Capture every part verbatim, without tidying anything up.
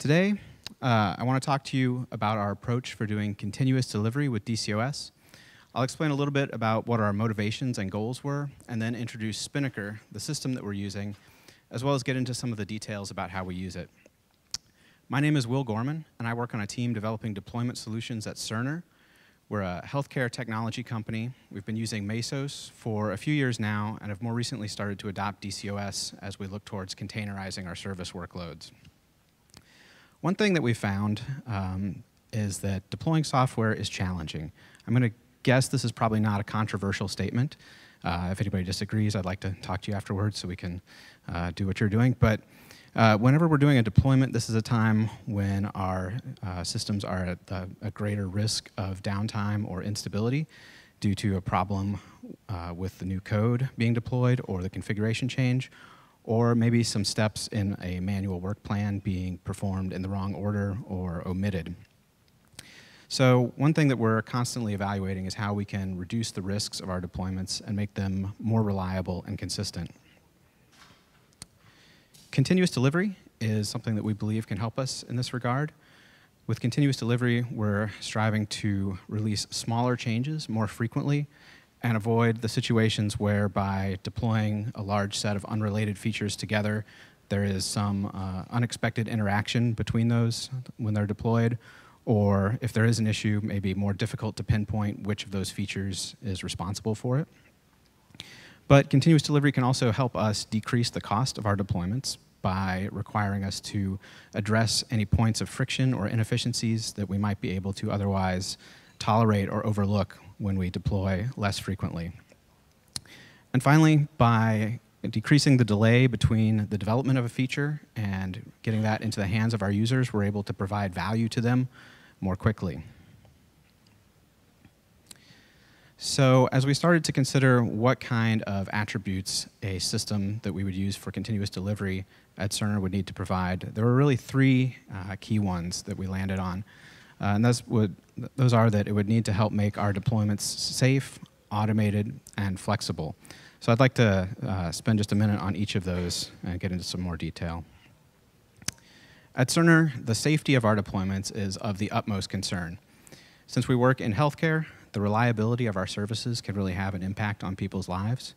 Today, uh, I want to talk to you about our approach for doing continuous delivery with D C O S. I'll explain a little bit about what our motivations and goals were, and then introduce Spinnaker, the system that we're using, as well as get into some of the details about how we use it. My name is Will Gorman, and I work on a team developing deployment solutions at Cerner. We're a healthcare technology company. We've been using Mesos for a few years now and have more recently started to adopt D C O S as we look towards containerizing our service workloads. One thing that we found um, is that deploying software is challenging. I'm going to guess this is probably not a controversial statement. Uh, if anybody disagrees, I'd like to talk to you afterwards so we can uh, do what you're doing. But Uh, whenever we're doing a deployment, this is a time when our uh, systems are at the, a greater risk of downtime or instability due to a problem uh, with the new code being deployed or the configuration change, or maybe some steps in a manual work plan being performed in the wrong order or omitted. So one thing that we're constantly evaluating is how we can reduce the risks of our deployments and make them more reliable and consistent. Continuous delivery is something that we believe can help us in this regard. With continuous delivery, we're striving to release smaller changes more frequently and avoid the situations where by deploying a large set of unrelated features together, there is some uh, unexpected interaction between those when they're deployed, or if there is an issue, maybe more difficult to pinpoint which of those features is responsible for it. But continuous delivery can also help us decrease the cost of our deployments by requiring us to address any points of friction or inefficiencies that we might be able to otherwise tolerate or overlook when we deploy less frequently. And finally, by decreasing the delay between the development of a feature and getting that into the hands of our users, we're able to provide value to them more quickly. So as we started to consider what kind of attributes a system that we would use for continuous delivery at Cerner would need to provide, there were really three uh, key ones that we landed on. Uh, and those, would, those are that it would need to help make our deployments safe, automated, and flexible. So I'd like to uh, spend just a minute on each of those and get into some more detail. At Cerner, the safety of our deployments is of the utmost concern. Since we work in healthcare, the reliability of our services can really have an impact on people's lives.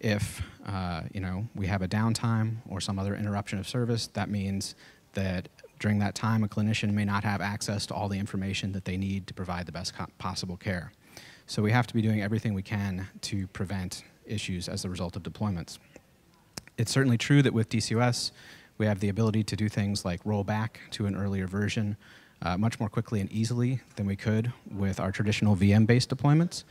If uh, you know, we have a downtime or some other interruption of service, that means that during that time, a clinician may not have access to all the information that they need to provide the best possible care. So we have to be doing everything we can to prevent issues as a result of deployments. It's certainly true that with D C O S, we have the ability to do things like roll back to an earlier version Uh, much more quickly and easily than we could with our traditional V M-based deployments.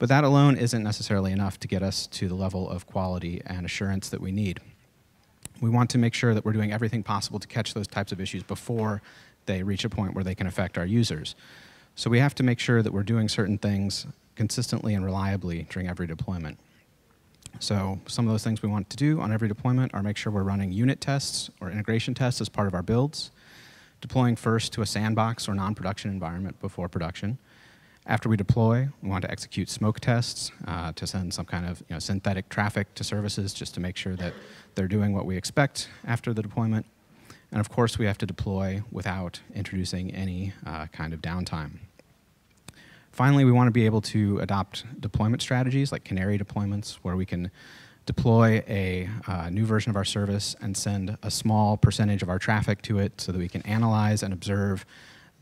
But that alone isn't necessarily enough to get us to the level of quality and assurance that we need. We want to make sure that we're doing everything possible to catch those types of issues before they reach a point where they can affect our users. So we have to make sure that we're doing certain things consistently and reliably during every deployment. So some of those things we want to do on every deployment are make sure we're running unit tests or integration tests as part of our builds, deploying first to a sandbox or non-production environment before production. After we deploy, we want to execute smoke tests uh, to send some kind of you know, synthetic traffic to services just to make sure that they're doing what we expect after the deployment. And of course, we have to deploy without introducing any uh, kind of downtime. Finally, we want to be able to adopt deployment strategies like canary deployments, where we can deploy a uh, new version of our service and send a small percentage of our traffic to it so that we can analyze and observe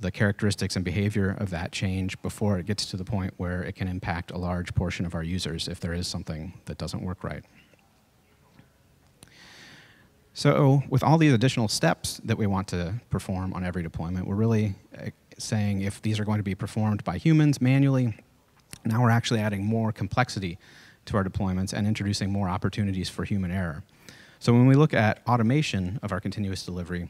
the characteristics and behavior of that change before it gets to the point where it can impact a large portion of our users if there is something that doesn't work right. So with all these additional steps that we want to perform on every deployment, we're really uh, saying if these are going to be performed by humans manually, now we're actually adding more complexity to our deployments and introducing more opportunities for human error. So when we look at automation of our continuous delivery,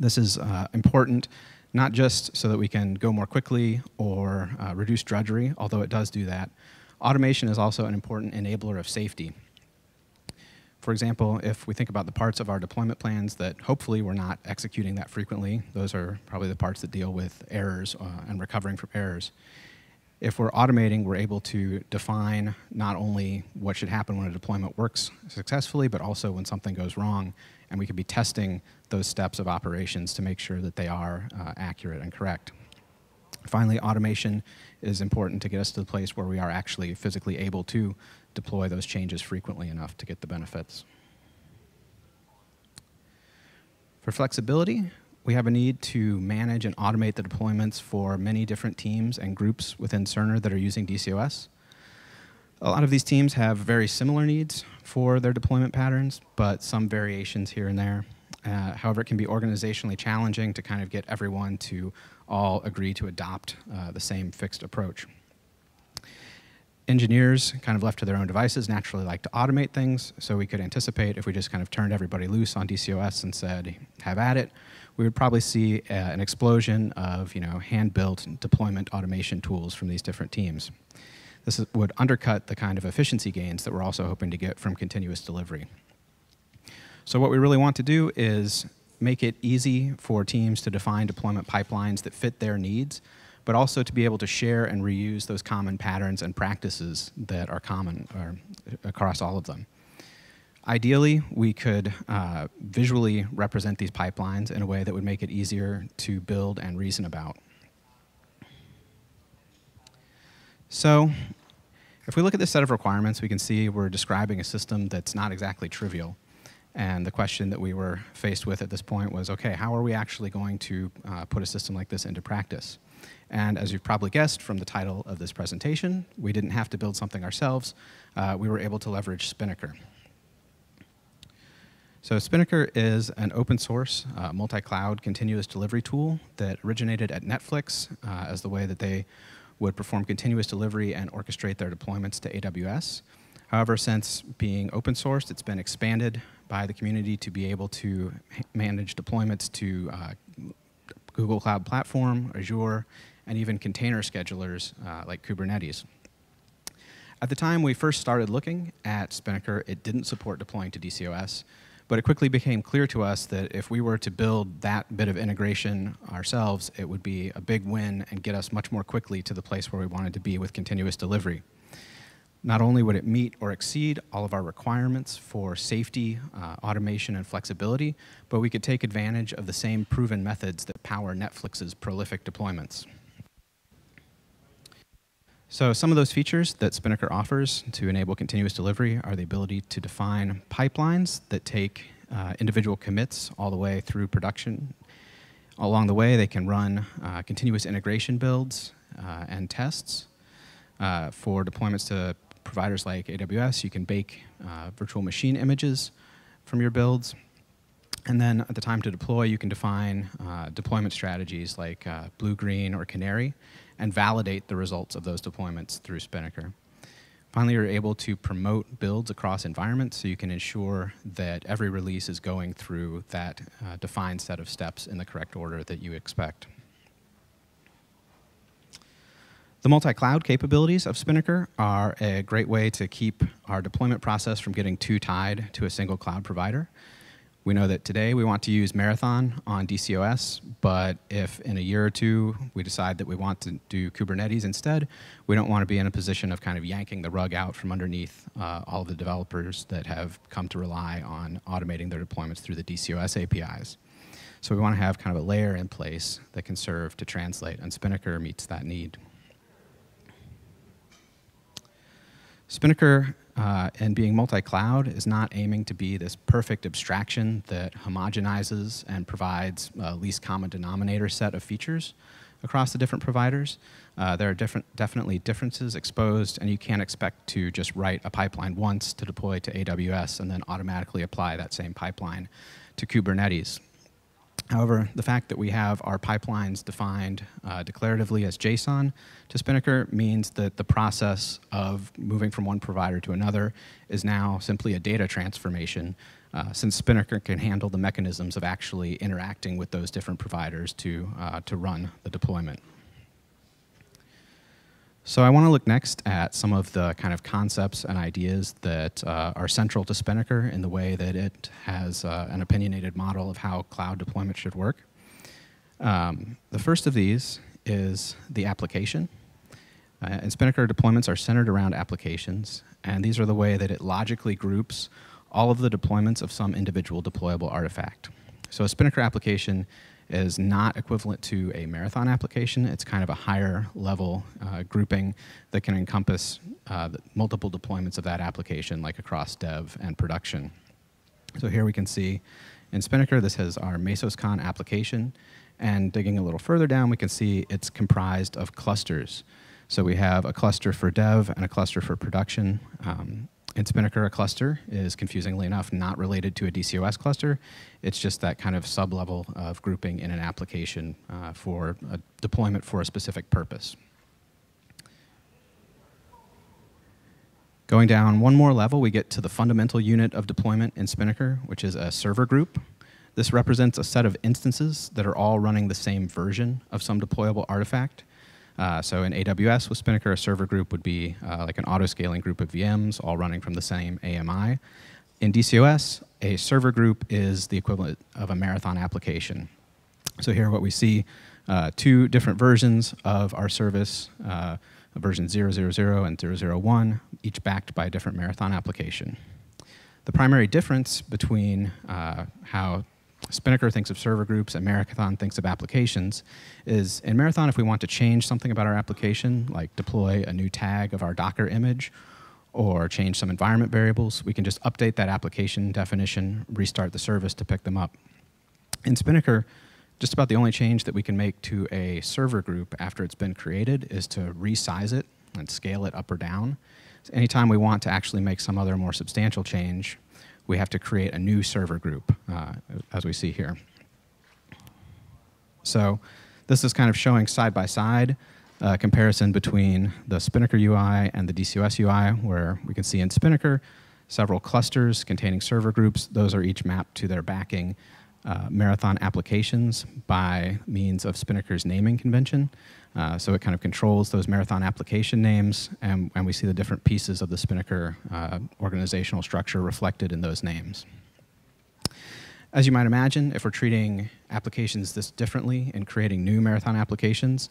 this is uh, important not just so that we can go more quickly or uh, reduce drudgery, although it does do that. Automation is also an important enabler of safety. For example, if we think about the parts of our deployment plans that hopefully we're not executing that frequently, those are probably the parts that deal with errors uh, and recovering from errors. if we're automating, we're able to define not only what should happen when a deployment works successfully, but also when something goes wrong. And we could be testing those steps of operations to make sure that they are uh, accurate and correct. Finally, automation is important to get us to the place where we are actually physically able to deploy those changes frequently enough to get the benefits. For flexibility, we have a need to manage and automate the deployments for many different teams and groups within Cerner that are using D C O S. A lot of these teams have very similar needs for their deployment patterns, but some variations here and there. Uh, however, it can be organizationally challenging to kind of get everyone to all agree to adopt uh, the same fixed approach. Engineers, kind of left to their own devices, naturally like to automate things, so we could anticipate if we just kind of turned everybody loose on D C O S and said, have at it, we would probably see uh, an explosion of you know, hand-built deployment automation tools from these different teams. This is, would undercut the kind of efficiency gains that we're also hoping to get from continuous delivery. So what we really want to do is make it easy for teams to define deployment pipelines that fit their needs, but also to be able to share and reuse those common patterns and practices that are common or across all of them. Ideally, we could uh, visually represent these pipelines in a way that would make it easier to build and reason about. So if we look at this set of requirements, we can see we're describing a system that's not exactly trivial. And the question that we were faced with at this point was, okay, how are we actually going to uh, put a system like this into practice? And as you've probably guessed from the title of this presentation, we didn't have to build something ourselves. Uh, we were able to leverage Spinnaker. So Spinnaker is an open source, uh, multi-cloud continuous delivery tool that originated at Netflix uh, as the way that they would perform continuous delivery and orchestrate their deployments to A W S. However, since being open sourced, it's been expanded by the community to be able to manage deployments to uh, Google Cloud Platform, Azure, and even container schedulers uh, like Kubernetes. At the time we first started looking at Spinnaker, it didn't support deploying to D C O S, but it quickly became clear to us that if we were to build that bit of integration ourselves, it would be a big win and get us much more quickly to the place where we wanted to be with continuous delivery. Not only would it meet or exceed all of our requirements for safety, uh, automation, and flexibility, but we could take advantage of the same proven methods that power Netflix's prolific deployments. So some of those features that Spinnaker offers to enable continuous delivery are the ability to define pipelines that take uh, individual commits all the way through production. Along the way, they can run uh, continuous integration builds uh, and tests. Uh, for deployments to providers like A W S, you can bake uh, virtual machine images from your builds. And then at the time to deploy, you can define uh, deployment strategies like uh, blue, green, or canary, and validate the results of those deployments through Spinnaker. Finally, you're able to promote builds across environments, so you can ensure that every release is going through that uh, defined set of steps in the correct order that you expect. The multi-cloud capabilities of Spinnaker are a great way to keep our deployment process from getting too tied to a single cloud provider. We know that today we want to use Marathon on D C O S, but if in a year or two we decide that we want to do Kubernetes instead, we don't want to be in a position of kind of yanking the rug out from underneath uh, all the developers that have come to rely on automating their deployments through the D C O S A P Is. So we want to have kind of a layer in place that can serve to translate, and Spinnaker meets that need. Spinnaker uh, and being multi-cloud is not aiming to be this perfect abstraction that homogenizes and provides a least common denominator set of features across the different providers. Uh, there are different, definitely differences exposed, and you can't expect to just write a pipeline once to deploy to A W S and then automatically apply that same pipeline to Kubernetes. However, the fact that we have our pipelines defined uh, declaratively as JSON to Spinnaker means that the process of moving from one provider to another is now simply a data transformation, uh, since Spinnaker can handle the mechanisms of actually interacting with those different providers to, uh, to run the deployment. So I want to look next at some of the kind of concepts and ideas that uh, are central to Spinnaker in the way that it has uh, an opinionated model of how cloud deployment should work. Um, the first of these is the application. Uh, and Spinnaker deployments are centered around applications, and these are the way that it logically groups all of the deployments of some individual deployable artifact. So a Spinnaker application is not equivalent to a Marathon application. It's kind of a higher level uh, grouping that can encompass uh, the multiple deployments of that application, like across dev and production. So here we can see in Spinnaker, this has our MesosCon application. And digging a little further down, we can see it's comprised of clusters. So we have a cluster for dev and a cluster for production. Um, in Spinnaker, a cluster is, confusingly enough, not related to a D C O S cluster. It's just that kind of sub-level of grouping in an application uh, for a deployment for a specific purpose. Going down one more level, we get to the fundamental unit of deployment in Spinnaker, which is a server group. This represents a set of instances that are all running the same version of some deployable artifact. Uh, so in A W S with Spinnaker, a server group would be uh, like an auto-scaling group of V Ms, all running from the same A M I. In D C O S, a server group is the equivalent of a Marathon application. So here what we see, uh, two different versions of our service, uh, version zero zero zero and zero zero one, each backed by a different Marathon application. The primary difference between uh, how Spinnaker thinks of server groups and Marathon thinks of applications is, in Marathon, if we want to change something about our application, like deploy a new tag of our Docker image or change some environment variables, we can just update that application definition, restart the service to pick them up. In Spinnaker, just about the only change that we can make to a server group after it's been created is to resize it and scale it up or down. So anytime we want to actually make some other more substantial change, we have to create a new server group, uh, as we see here. So this is kind of showing side-by-side uh, comparison between the Spinnaker U I and the D C O S U I, where we can see in Spinnaker several clusters containing server groups. Those are each mapped to their backing uh, Marathon applications by means of Spinnaker's naming convention. Uh, so it kind of controls those Marathon application names, and, and we see the different pieces of the Spinnaker uh, organizational structure reflected in those names. As you might imagine, if we're treating applications this differently and creating new Marathon applications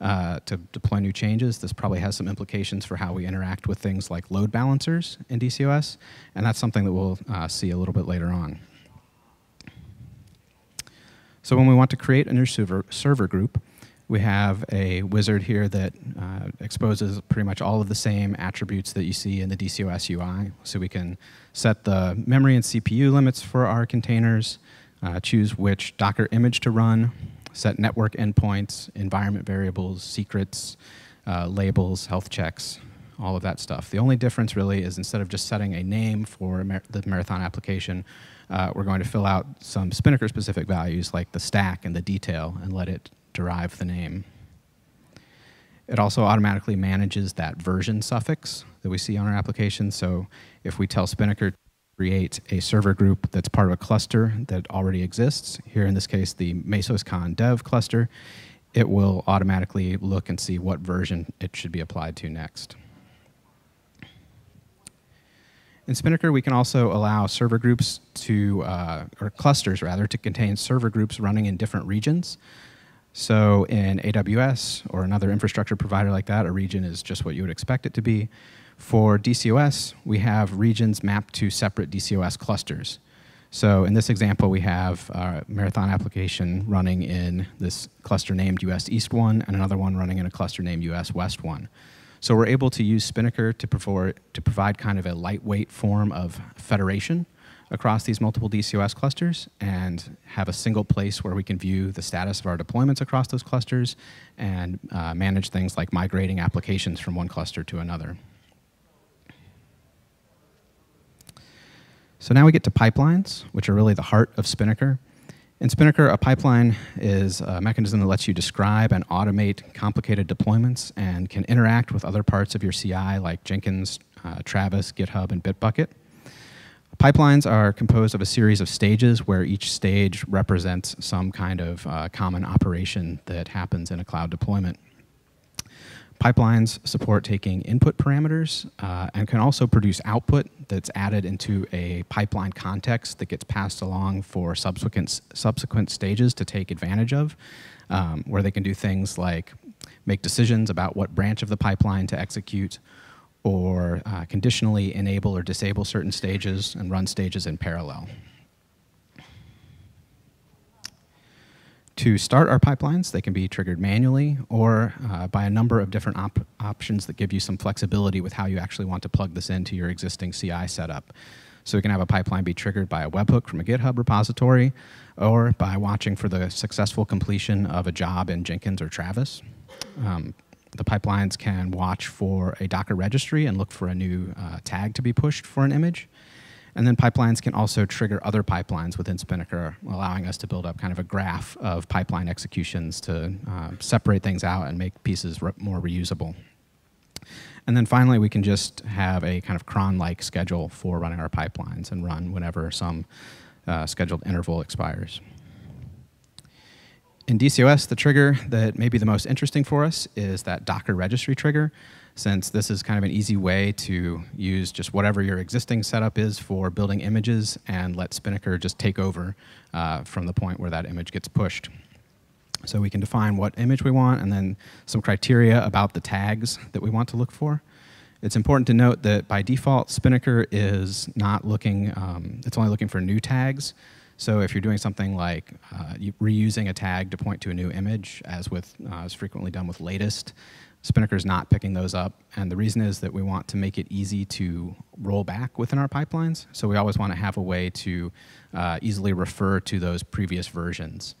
uh, to deploy new changes, this probably has some implications for how we interact with things like load balancers in D C O S, and that's something that we'll uh, see a little bit later on. So when we want to create a new server, server group, we have a wizard here that uh, exposes pretty much all of the same attributes that you see in the D C O S U I. So we can set the memory and C P U limits for our containers, uh, choose which Docker image to run, set network endpoints, environment variables, secrets, uh, labels, health checks, all of that stuff. The only difference really is instead of just setting a name for mar the Marathon application, uh, we're going to fill out some Spinnaker-specific values like the stack and the detail and let it derive the name. It also automatically manages that version suffix that we see on our application. So if we tell Spinnaker to create a server group that's part of a cluster that already exists, here in this case the MesosCon dev cluster, it will automatically look and see what version it should be applied to next. In Spinnaker, we can also allow server groups to, uh, or clusters rather, to contain server groups running in different regions. So in A W S or another infrastructure provider like that, a region is just what you would expect it to be. For D C O S, we have regions mapped to separate D C O S clusters. So in this example, we have our Marathon application running in this cluster named U S East one and another one running in a cluster named U S West one. So we're able to use Spinnaker to provide, to provide kind of a lightweight form of federation across these multiple D C O S clusters and have a single place where we can view the status of our deployments across those clusters and uh, manage things like migrating applications from one cluster to another. So now we get to pipelines, which are really the heart of Spinnaker. In Spinnaker, a pipeline is a mechanism that lets you describe and automate complicated deployments and can interact with other parts of your C I like Jenkins, uh, Travis, GitHub, and Bitbucket. Pipelines are composed of a series of stages where each stage represents some kind of uh, common operation that happens in a cloud deployment. Pipelines support taking input parameters uh, and can also produce output that's added into a pipeline context that gets passed along for subsequent, subsequent stages to take advantage of, um, where they can do things like make decisions about what branch of the pipeline to execute, or uh, conditionally enable or disable certain stages and run stages in parallel. To start our pipelines, they can be triggered manually or uh, by a number of different op options that give you some flexibility with how you actually want to plug this into your existing C I setup. So we can have a pipeline be triggered by a webhook from a GitHub repository or by watching for the successful completion of a job in Jenkins or Travis. Um, the pipelines can watch for a Docker registry and look for a new uh, tag to be pushed for an image. And then pipelines can also trigger other pipelines within Spinnaker, allowing us to build up kind of a graph of pipeline executions to uh, separate things out and make pieces re- more reusable. And then finally, we can just have a kind of cron-like schedule for running our pipelines and run whenever some uh, scheduled interval expires. In D C O S, the trigger that may be the most interesting for us is that Docker registry trigger, since this is kind of an easy way to use just whatever your existing setup is for building images and let Spinnaker just take over uh, from the point where that image gets pushed. So we can define what image we want and then some criteria about the tags that we want to look for. It's important to note that by default, Spinnaker is not looking, um, it's only looking for new tags. So if you're doing something like uh, reusing a tag to point to a new image, as with uh, is frequently done with latest, Spinnaker is not picking those up. And the reason is that we want to make it easy to roll back within our pipelines. So we always want to have a way to uh, easily refer to those previous versions.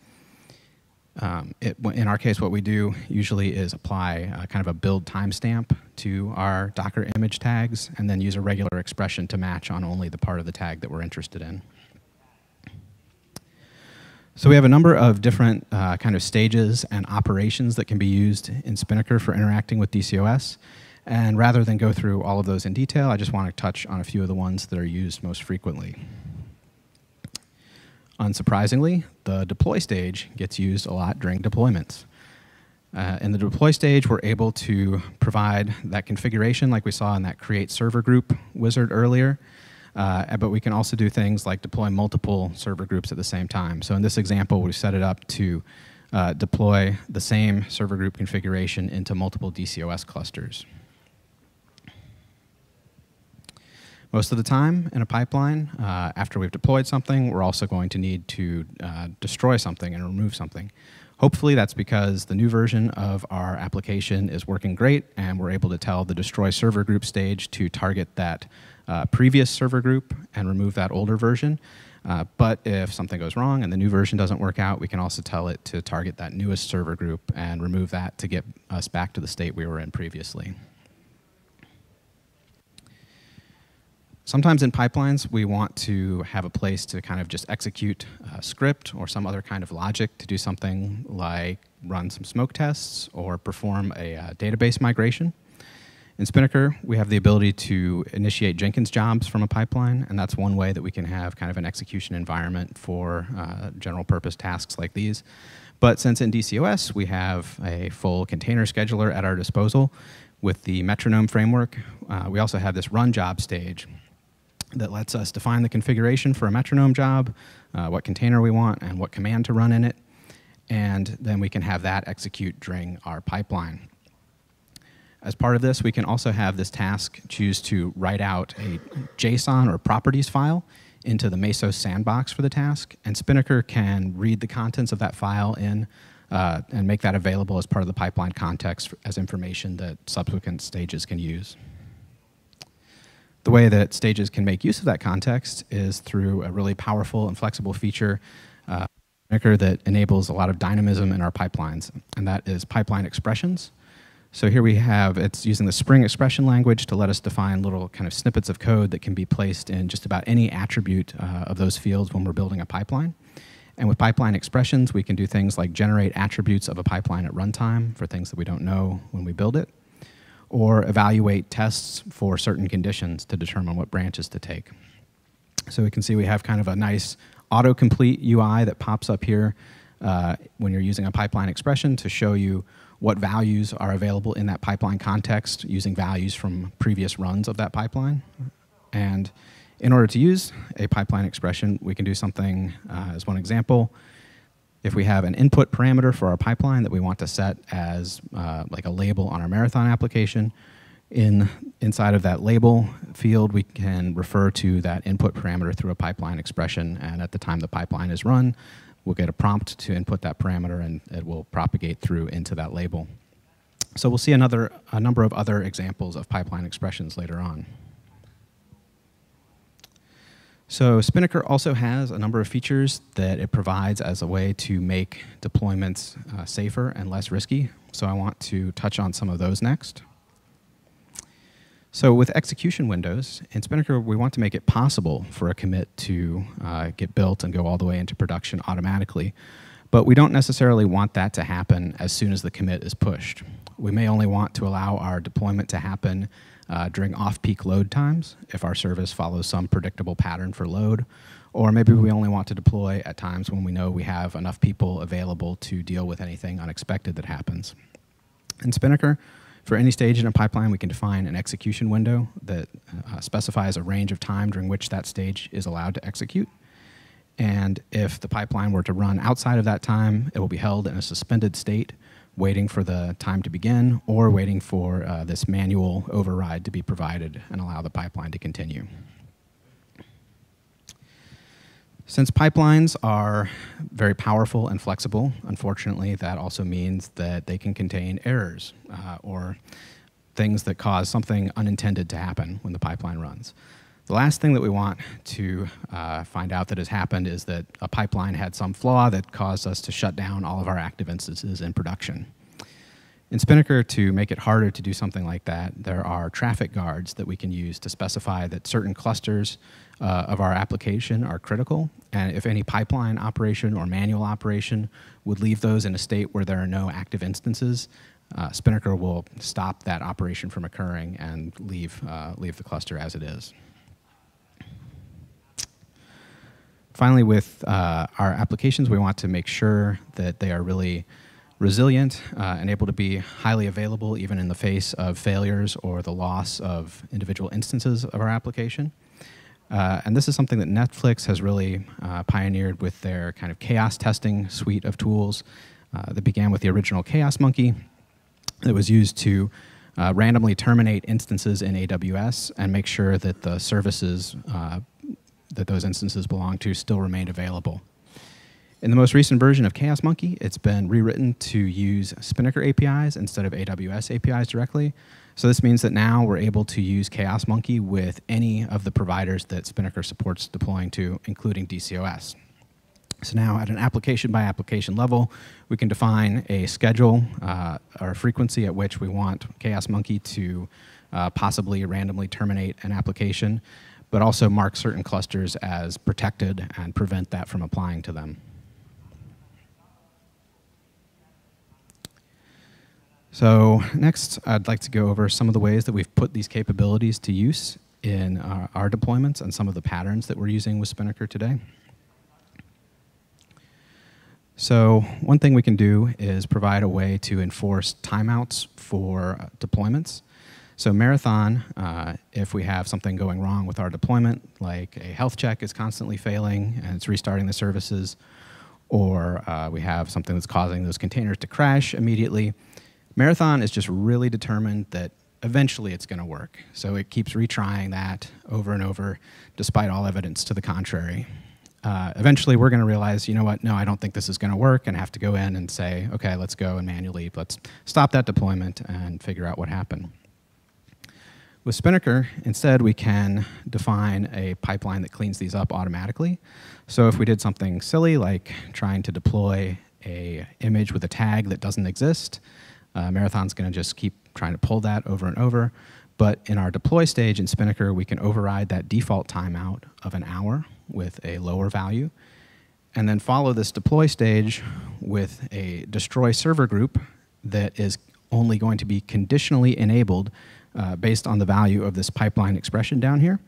Um, it, in our case, what we do usually is apply uh, kind of a build timestamp to our Docker image tags and then use a regular expression to match on only the part of the tag that we're interested in. So we have a number of different uh, kind of stages and operations that can be used in Spinnaker for interacting with D C O S. And rather than go through all of those in detail, I just want to touch on a few of the ones that are used most frequently. Unsurprisingly, the deploy stage gets used a lot during deployments. Uh, in the deploy stage, we're able to provide that configuration like we saw in that create server group wizard earlier, uh, but we can also do things like deploy multiple server groups at the same time. So in this example, we set it up to uh, deploy the same server group configuration into multiple D C O S clusters. Most of the time in a pipeline, uh, after we've deployed something, we're also going to need to uh, destroy something and remove something. Hopefully that's because the new version of our application is working great and we're able to tell the destroy server group stage to target that uh, previous server group and remove that older version. Uh, but if something goes wrong and the new version doesn't work out, we can also tell it to target that newest server group and remove that to get us back to the state we were in previously. Sometimes in pipelines, we want to have a place to kind of just execute a script or some other kind of logic to do something like run some smoke tests or perform a uh, database migration. In Spinnaker, we have the ability to initiate Jenkins jobs from a pipeline, and that's one way that we can have kind of an execution environment for uh, general purpose tasks like these. But since in D C O S, we have a full container scheduler at our disposal with the metronome framework, uh, we also have this run job stage that lets us define the configuration for a metronome job, uh, what container we want, and what command to run in it. And then we can have that execute during our pipeline. As part of this, we can also have this task choose to write out a JSON or properties file into the Mesos sandbox for the task. And Spinnaker can read the contents of that file in uh, and make that available as part of the pipeline context as information that subsequent stages can use. The way that stages can make use of that context is through a really powerful and flexible feature uh, that enables a lot of dynamism in our pipelines, and that is pipeline expressions. So here we have, it's using the Spring expression language to let us define little kind of snippets of code that can be placed in just about any attribute uh, of those fields when we're building a pipeline. And with pipeline expressions, we can do things like generate attributes of a pipeline at runtime for things that we don't know when we build it, or evaluate tests for certain conditions to determine what branches to take. So we can see we have kind of a nice autocomplete U I that pops up here uh, when you're using a pipeline expression to show you what values are available in that pipeline context using values from previous runs of that pipeline. And in order to use a pipeline expression, we can do something uh, as one example If we have an input parameter for our pipeline that we want to set as uh, like a label on our Marathon application, in inside of that label field, we can refer to that input parameter through a pipeline expression. And at the time the pipeline is run, we'll get a prompt to input that parameter, and it will propagate through into that label. So we'll see another, a number of other examples of pipeline expressions later on. So Spinnaker also has a number of features that it provides as a way to make deployments uh, safer and less risky. So I want to touch on some of those next. So with execution windows, in Spinnaker, we want to make it possible for a commit to uh, get built and go all the way into production automatically. But we don't necessarily want that to happen as soon as the commit is pushed. We may only want to allow our deployment to happen uh, during off-peak load times if our service follows some predictable pattern for load. Or maybe we only want to deploy at times when we know we have enough people available to deal with anything unexpected that happens. In Spinnaker, for any stage in a pipeline, we can define an execution window that uh, specifies a range of time during which that stage is allowed to execute. And if the pipeline were to run outside of that time, it will be held in a suspended state, waiting for the time to begin or waiting for uh, this manual override to be provided and allow the pipeline to continue. Since pipelines are very powerful and flexible, unfortunately, that also means that they can contain errors uh, or things that cause something unintended to happen when the pipeline runs. The last thing that we want to uh, find out that has happened is that a pipeline had some flaw that caused us to shut down all of our active instances in production. In Spinnaker, to make it harder to do something like that, there are Traefik guards that we can use to specify that certain clusters uh, of our application are critical, and if any pipeline operation or manual operation would leave those in a state where there are no active instances, uh, Spinnaker will stop that operation from occurring and leave, uh, leave the cluster as it is. Finally, with uh, our applications, we want to make sure that they are really resilient uh, and able to be highly available even in the face of failures or the loss of individual instances of our application. Uh, and this is something that Netflix has really uh, pioneered with their kind of chaos testing suite of tools uh, that began with the original Chaos Monkey. It was used to uh, randomly terminate instances in A W S and make sure that the services uh, that those instances belong to still remain available. In the most recent version of Chaos Monkey, it's been rewritten to use Spinnaker A P Is instead of A W S A P Is directly. So this means that now we're able to use Chaos Monkey with any of the providers that Spinnaker supports deploying to, including D C O S. So now at an application by application level, we can define a schedule uh, or a frequency at which we want Chaos Monkey to uh, possibly randomly terminate an application, but also mark certain clusters as protected and prevent that from applying to them. So next, I'd like to go over some of the ways that we've put these capabilities to use in our, our deployments and some of the patterns that we're using with Spinnaker today. So one thing we can do is provide a way to enforce timeouts for deployments. So Marathon, uh, if we have something going wrong with our deployment, like a health check is constantly failing and it's restarting the services, or uh, we have something that's causing those containers to crash immediately, Marathon is just really determined that eventually it's going to work. So it keeps retrying that over and over, despite all evidence to the contrary. Uh, eventually, we're going to realize, you know what, no, I don't think this is going to work, and have to go in and say, okay, let's go and manually, let's stop that deployment and figure out what happened. With Spinnaker, instead, we can define a pipeline that cleans these up automatically. So if we did something silly, like trying to deploy an image with a tag that doesn't exist, uh, Marathon's going to just keep trying to pull that over and over. But in our deploy stage in Spinnaker, we can override that default timeout of an hour with a lower value, and then follow this deploy stage with a destroy server group that is only going to be conditionally enabled Uh, based on the value of this pipeline expression down here.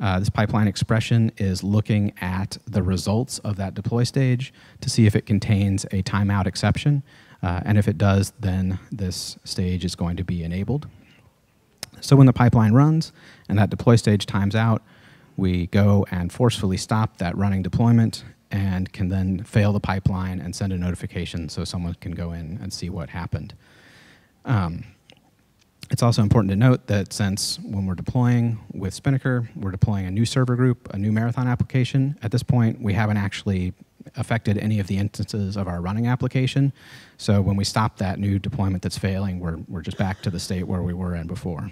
Uh, this pipeline expression is looking at the results of that deploy stage to see if it contains a timeout exception. Uh, and if it does, then this stage is going to be enabled. So when the pipeline runs and that deploy stage times out, we go and forcefully stop that running deployment and can then fail the pipeline and send a notification so someone can go in and see what happened. Um, it's also important to note that since when we're deploying with Spinnaker, we're deploying a new server group, a new Marathon application. At this point, we haven't actually affected any of the instances of our running application. So when we stop that new deployment that's failing, we're, we're just back to the state where we were in before.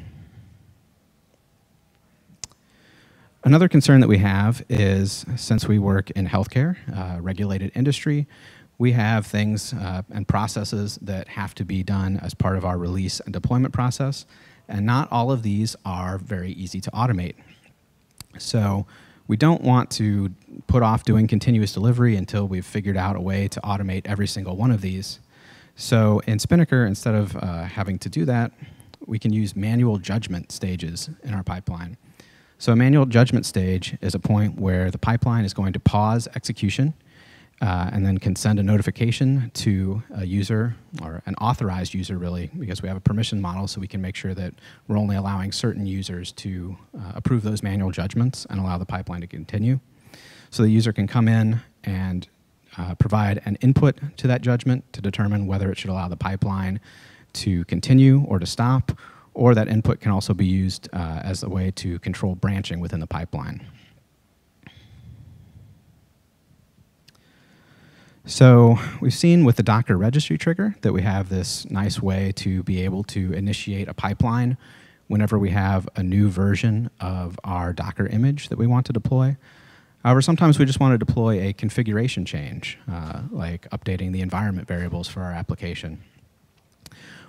Another concern that we have is, since we work in healthcare, uh, regulated industry, we have things uh, and processes that have to be done as part of our release and deployment process, and not all of these are very easy to automate. So we don't want to put off doing continuous delivery until we've figured out a way to automate every single one of these. So in Spinnaker, instead of uh, having to do that, we can use manual judgment stages in our pipeline. So a manual judgment stage is a point where the pipeline is going to pause execution uh, and then can send a notification to a user, or an authorized user really, because we have a permission model, so we can make sure that we're only allowing certain users to uh, approve those manual judgments and allow the pipeline to continue. So the user can come in and uh, provide an input to that judgment to determine whether it should allow the pipeline to continue or to stop, or that input can also be used uh, as a way to control branching within the pipeline. So we've seen with the Docker registry trigger that we have this nice way to be able to initiate a pipeline whenever we have a new version of our Docker image that we want to deploy. However, sometimes we just want to deploy a configuration change, uh, like updating the environment variables for our application.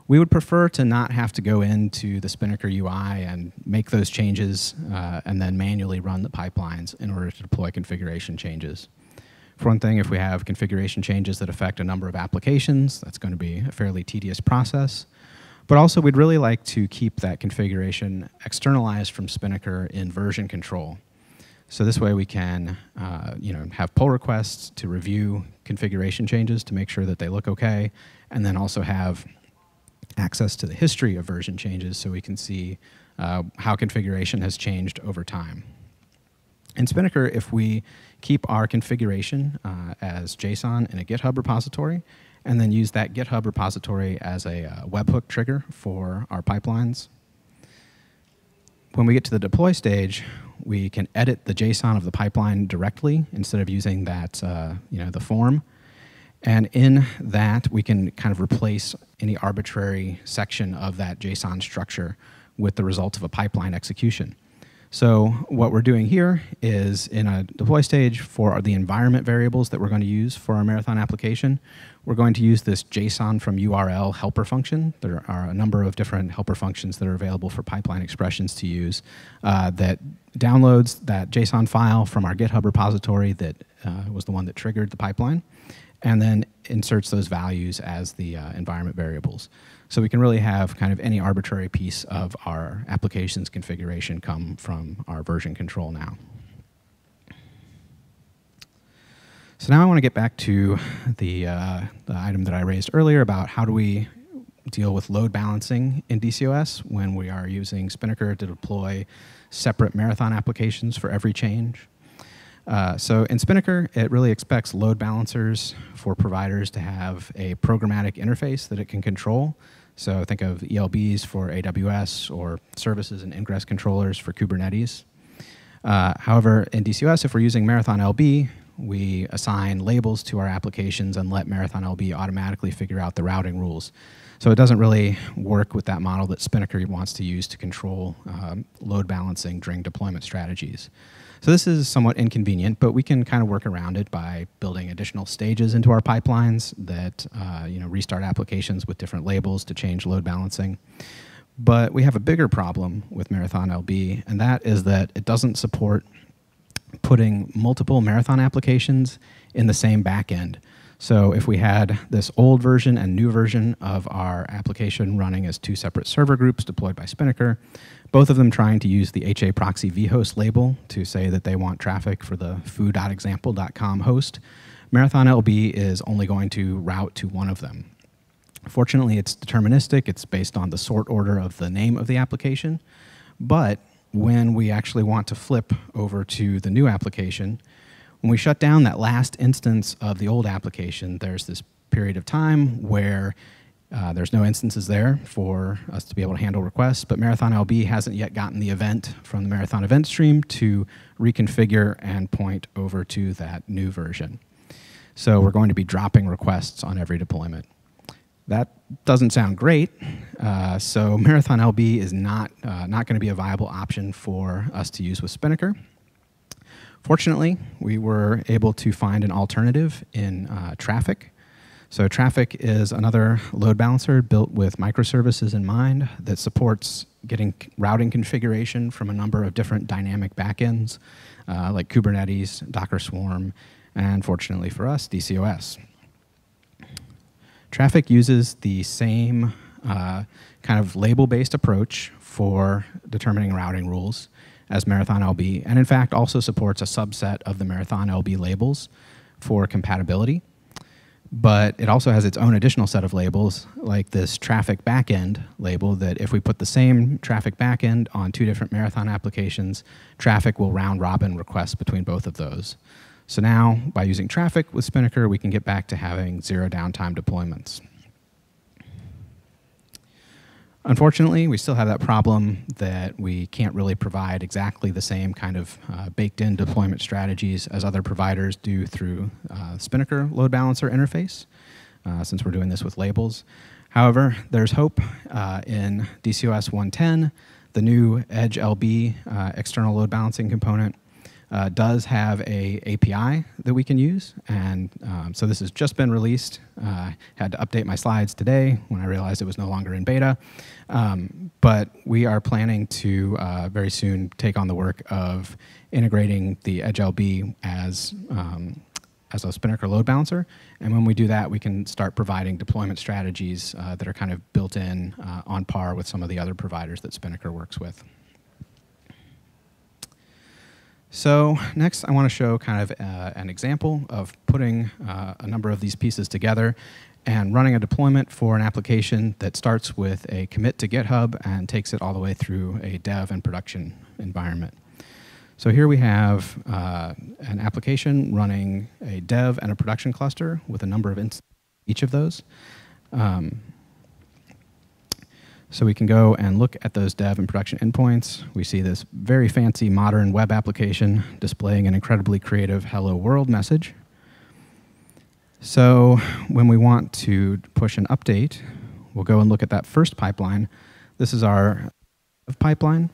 We would prefer to not have to go into the Spinnaker U I and make those changes uh, and then manually run the pipelines in order to deploy configuration changes. For one thing, if we have configuration changes that affect a number of applications, that's going to be a fairly tedious process. But also, we'd really like to keep that configuration externalized from Spinnaker in version control. So this way we can uh, you know, have pull requests to review configuration changes to make sure that they look okay, and then also have access to the history of version changes so we can see uh, how configuration has changed over time. In Spinnaker, if we keep our configuration uh, as JSON in a GitHub repository and then use that GitHub repository as a uh, webhook trigger for our pipelines, when we get to the deploy stage, we can edit the JSON of the pipeline directly instead of using that, uh, you know, the form. And in that, we can kind of replace any arbitrary section of that JSON structure with the result of a pipeline execution. So what we're doing here is, in a deploy stage for the environment variables that we're going to use for our Marathon application, we're going to use this JSON from U R L helper function. There are a number of different helper functions that are available for pipeline expressions to use uh, that downloads that JSON file from our GitHub repository that uh, was the one that triggered the pipeline, and then inserts those values as the uh, environment variables. So we can really have kind of any arbitrary piece of our application's configuration come from our version control now. So now I want to get back to the, uh, the item that I raised earlier about how do we deal with load balancing in D C O S when we are using Spinnaker to deploy separate Marathon applications for every change. Uh, so in Spinnaker, it really expects load balancers for providers to have a programmatic interface that it can control. So think of E L Bs for A W S or services and ingress controllers for Kubernetes. Uh, however, in D C O S, if we're using Marathon L B, we assign labels to our applications and let Marathon L B automatically figure out the routing rules. So it doesn't really work with that model that Spinnaker wants to use to control um, load balancing during deployment strategies. So this is somewhat inconvenient, but we can kind of work around it by building additional stages into our pipelines that uh, you know, restart applications with different labels to change load balancing. But we have a bigger problem with Marathon L B, and that is that it doesn't support putting multiple Marathon applications in the same backend. So if we had this old version and new version of our application running as two separate server groups deployed by Spinnaker, both of them trying to use the HAProxy vhost label to say that they want traffic for the foo dot example dot com host, Marathon L B is only going to route to one of them. Fortunately, it's deterministic. It's based on the sort order of the name of the application. But when we actually want to flip over to the new application, When we shut down that last instance of the old application, there's this period of time where uh, there's no instances there for us to be able to handle requests, but Marathon L B hasn't yet gotten the event from the Marathon event stream to reconfigure and point over to that new version. So we're going to be dropping requests on every deployment. That doesn't sound great, uh, so Marathon L B is not, uh, not going to be a viable option for us to use with Spinnaker. Fortunately, we were able to find an alternative in uh, Traefik. So Traefik is another load balancer built with microservices in mind that supports getting routing configuration from a number of different dynamic backends, uh, like Kubernetes, Docker Swarm, and fortunately for us, D C O S. Traefik uses the same uh, kind of label-based approach for determining routing rules as Marathon L B, and in fact also supports a subset of the Marathon L B labels for compatibility. But it also has its own additional set of labels, like this Traefik backend label, that if we put the same Traefik backend on two different Marathon applications, Traefik will round-robin requests between both of those. So now, by using Traefik with Spinnaker, we can get back to having zero downtime deployments. Unfortunately, we still have that problem that we can't really provide exactly the same kind of uh, baked-in deployment strategies as other providers do through uh, Spinnaker load balancer interface, uh, since we're doing this with labels. However, there's hope uh, in D C O S one ten. The new Edge L B uh, external load balancing component uh, does have a API that we can use, and um, so this has just been released. Uh, had to update my slides today when I realized it was no longer in beta. Um, but we are planning to uh, very soon take on the work of integrating the Edge L B as, um, as a Spinnaker load balancer. And when we do that, we can start providing deployment strategies uh, that are kind of built in uh, on par with some of the other providers that Spinnaker works with. So next, I want to show kind of uh, an example of putting uh, a number of these pieces together and running a deployment for an application that starts with a commit to GitHub and takes it all the way through a dev and production environment. So here we have uh, an application running a dev and a production cluster with a number of instances each of those. Um, So we can go and look at those dev and production endpoints. We see this very fancy modern web application displaying an incredibly creative hello world message. So when we want to push an update, we'll go and look at that first pipeline. This is our pipeline,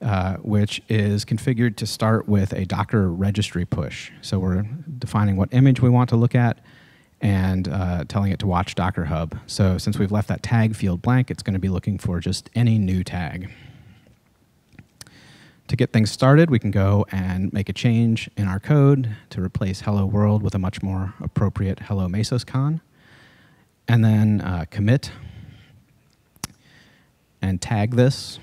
uh, which is configured to start with a Docker registry push. So we're defining what image we want to look at and uh, telling it to watch Docker Hub. So since we've left that tag field blank, it's going to be looking for just any new tag. To get things started, we can go and make a change in our code to replace Hello World with a much more appropriate Hello MesosCon, and then uh, commit and tag this.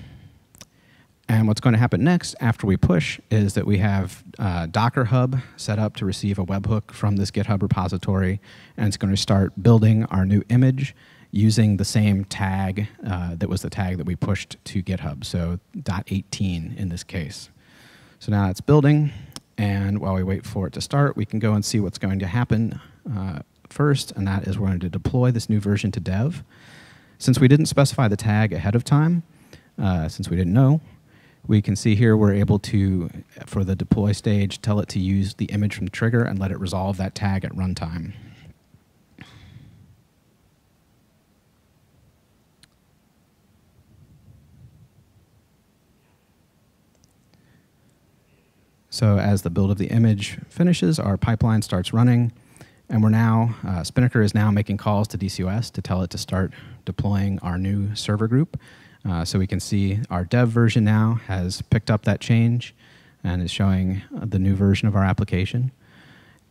And what's going to happen next after we push is that we have uh, Docker Hub set up to receive a webhook from this GitHub repository, and it's going to start building our new image using the same tag uh, that was the tag that we pushed to GitHub, so dot eighteen in this case. So now it's building, and while we wait for it to start, we can go and see what's going to happen uh, first, and that is we're going to deploy this new version to dev. Since we didn't specify the tag ahead of time, uh, since we didn't know, we can see here we're able to, for the deploy stage, tell it to use the image from the trigger and let it resolve that tag at runtime. So as the build of the image finishes, our pipeline starts running, and we're now, uh, Spinnaker is now making calls to D C O S to tell it to start deploying our new server group. Uh, so we can see our dev version now has picked up that change and is showing uh, the new version of our application.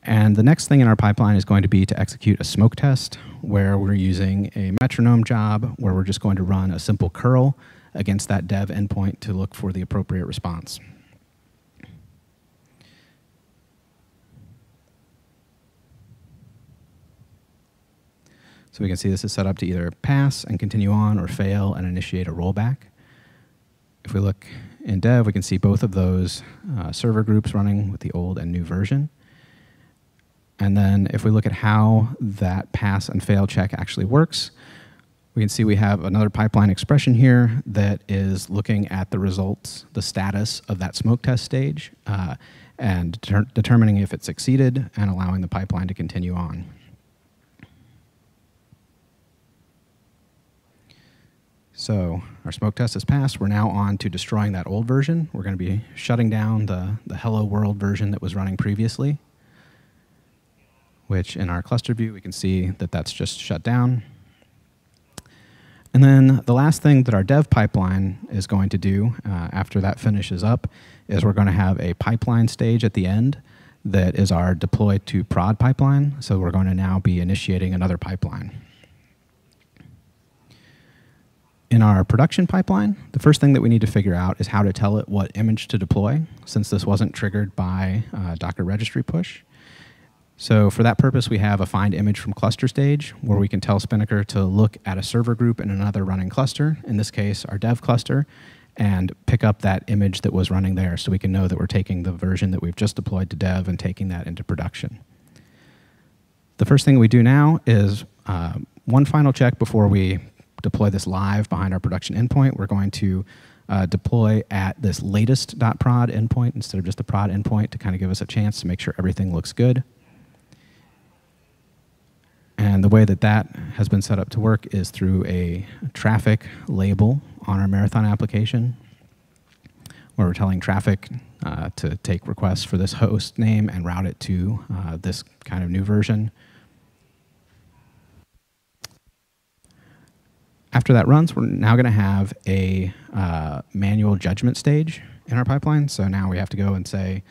And the next thing in our pipeline is going to be to execute a smoke test where we're using a metronome job where we're just going to run a simple curl against that dev endpoint to look for the appropriate response. So we can see this is set up to either pass and continue on or fail and initiate a rollback. If we look in dev, we can see both of those uh, server groups running with the old and new version. And then if we look at how that pass and fail check actually works, we can see we have another pipeline expression here that is looking at the results, the status of that smoke test stage, uh, and deter determining if it succeeded and allowing the pipeline to continue on. So our smoke test is passed. We're now on to destroying that old version. We're going to be shutting down the, the hello world version that was running previously, which in our cluster view, we can see that that's just shut down. And then the last thing that our dev pipeline is going to do uh, after that finishes up is we're going to have a pipeline stage at the end that is our deploy to prod pipeline. So we're going to now be initiating another pipeline. In our production pipeline, the first thing that we need to figure out is how to tell it what image to deploy, since this wasn't triggered by uh, Docker registry push. So for that purpose, we have a find image from cluster stage, where we can tell Spinnaker to look at a server group in another running cluster, in this case, our dev cluster, and pick up that image that was running there so we can know that we're taking the version that we've just deployed to dev and taking that into production. The first thing we do now is uh, one final check before we deploy this live behind our production endpoint. We're going to Uh, deploy at this latest.prod endpoint instead of just the prod endpoint to kind of give us a chance to make sure everything looks good. And the way that that has been set up to work is through a Traefik label on our Marathon application, where we're telling Traefik uh, to take requests for this host name and route it to uh, this kind of new version. After that runs, we're now going to have a uh, manual judgment stage in our pipeline. So now we have to go and say,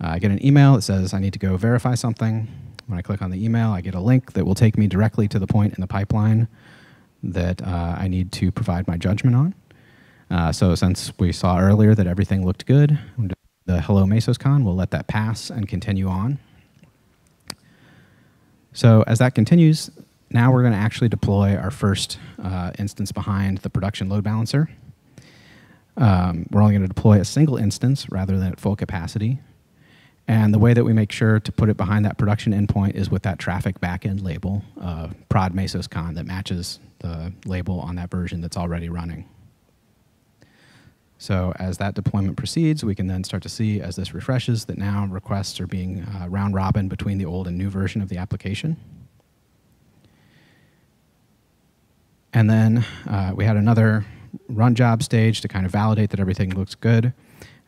uh, I get an email that says I need to go verify something. When I click on the email, I get a link that will take me directly to the point in the pipeline that uh, I need to provide my judgment on. Uh, so since we saw earlier that everything looked good, the hello MesosCon will let that pass and continue on. So as that continues, now we're going to actually deploy our first uh, instance behind the production load balancer. Um, we're only going to deploy a single instance rather than at full capacity. And the way that we make sure to put it behind that production endpoint is with that Traefik backend label, uh, prod mesoscon, that matches the label on that version that's already running. So as that deployment proceeds, we can then start to see, as this refreshes, that now requests are being uh, round robin between the old and new version of the application. And then uh, we had another run job stage to kind of validate that everything looks good.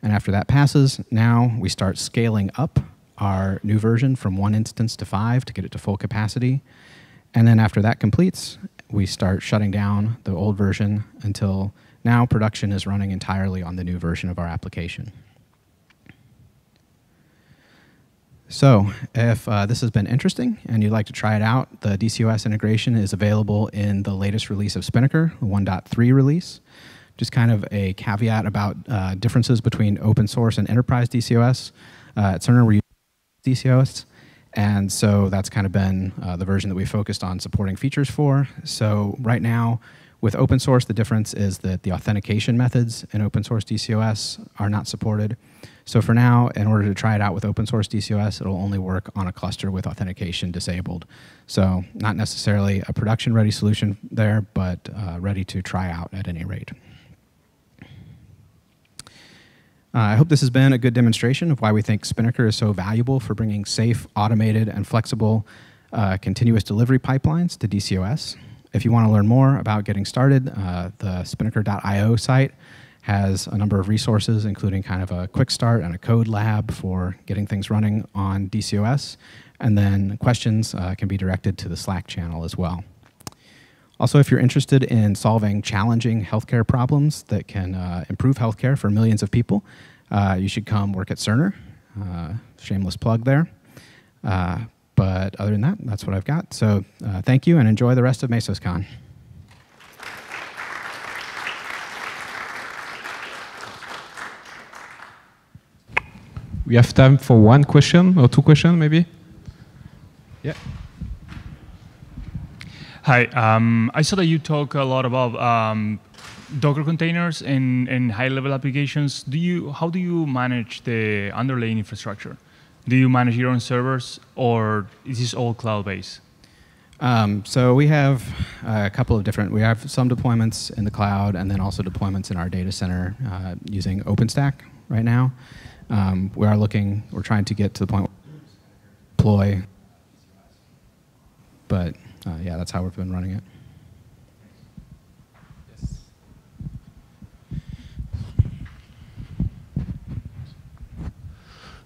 And after that passes, now we start scaling up our new version from one instance to five to get it to full capacity. And then after that completes, we start shutting down the old version until now production is running entirely on the new version of our application. So if uh, this has been interesting and you'd like to try it out, the D C O S integration is available in the latest release of Spinnaker, the one point three release. Just kind of a caveat about uh, differences between open source and enterprise D C O S. Uh, at Cerner, we're using D C O S, and so that's kind of been uh, the version that we focused on supporting features for. So right now, with open source, the difference is that the authentication methods in open source D C O S are not supported. So for now, in order to try it out with open source D C O S, it'll only work on a cluster with authentication disabled. So not necessarily a production-ready solution there, but uh, ready to try out at any rate. Uh, I hope this has been a good demonstration of why we think Spinnaker is so valuable for bringing safe, automated, and flexible uh, continuous delivery pipelines to D C O S. If you want to learn more about getting started, uh, the spinnaker dot i o site has a number of resources, including kind of a quick start and a code lab for getting things running on D C O S. And then questions uh, can be directed to the Slack channel as well. Also, if you're interested in solving challenging healthcare problems that can uh, improve healthcare for millions of people, uh, you should come work at Cerner. Uh, shameless plug there. Uh, but other than that, that's what I've got. So uh, thank you, and enjoy the rest of MesosCon. We have time for one question or two questions, maybe. Yeah. Hi, um, I saw that you talk a lot about um, Docker containers in, in high-level applications. Do you, how do you manage the underlying infrastructure? Do you manage your own servers, or is this all cloud-based? Um, so we have a couple of different, we have some deployments in the cloud and then also deployments in our data center uh, using OpenStack right now. Um, we are looking, we're trying to get to the point where we deploy, but uh, yeah, that's how we've been running it.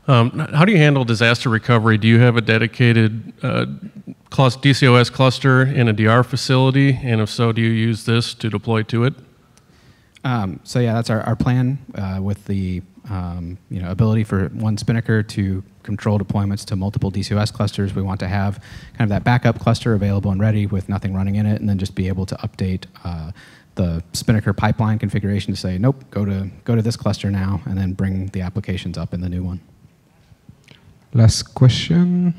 Um, how do you handle disaster recovery? Do you have a dedicated uh, D C O S cluster in a D R facility? And if so, do you use this to deploy to it? Um, so yeah, that's our, our plan uh, with the um, you know, ability for one Spinnaker to control deployments to multiple D C O S clusters. We want to have kind of that backup cluster available and ready with nothing running in it, and then just be able to update uh, the Spinnaker pipeline configuration to say, nope, go to, go to this cluster now, and then bring the applications up in the new one. Last question.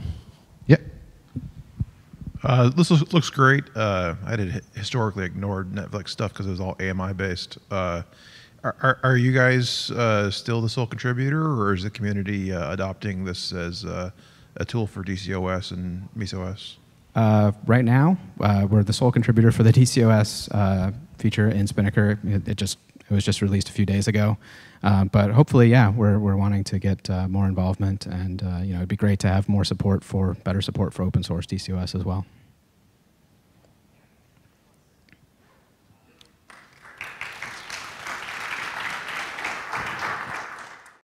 Yep. Uh, this looks, looks great. Uh, I did historically ignored Netflix stuff because it was all A M I based. Uh, are, are, are you guys uh, still the sole contributor, or is the community uh, adopting this as uh, a tool for D C O S and Mesos? Uh, right now, uh, we're the sole contributor for the D C O S uh, feature in Spinnaker. It, it just it was just released a few days ago. Um, but hopefully, yeah, we're, we're wanting to get uh, more involvement, and uh, you know, it'd be great to have more support for, better support for open source D C O S as well.